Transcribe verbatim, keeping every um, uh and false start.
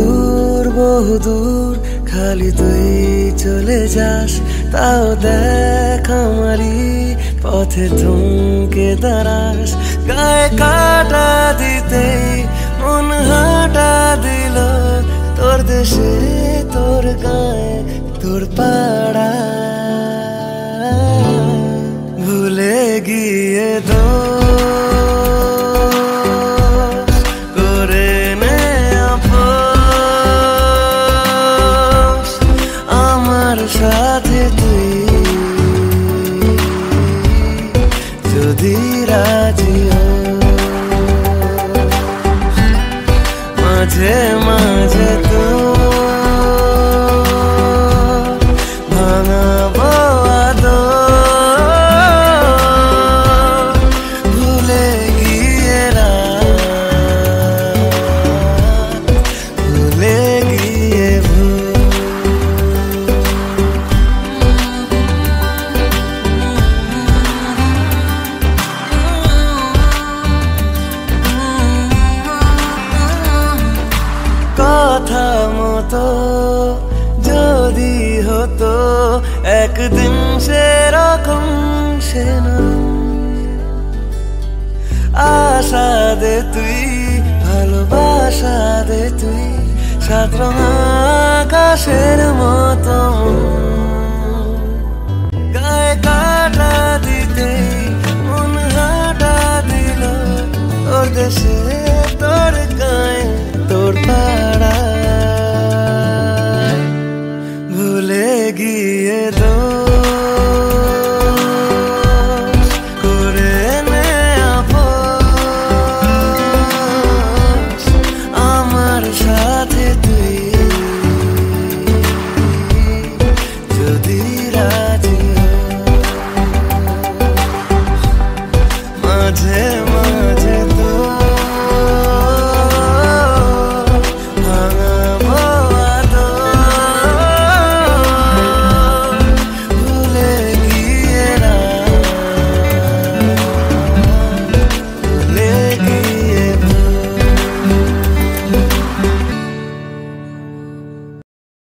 दूर बहु दूर खाली तुई चले जास ताओ देख हमारी पथे थमके दारास गाए काटा दीते मन हटा दिल तोर देशे तोर गाए तोर पाड़ा भूलेगी ये दो माझे माझे तू भांगाबो आदो भूलेगी ये रात भूलेगी ये भूल। कथा मतो जोदी होतो एक दिन से रकम से आशा दे तुई भालोबाशा दे तुई सातरंगा आकाशेर मतो गाए काटा दिते मन हटा दिल तोर देशे।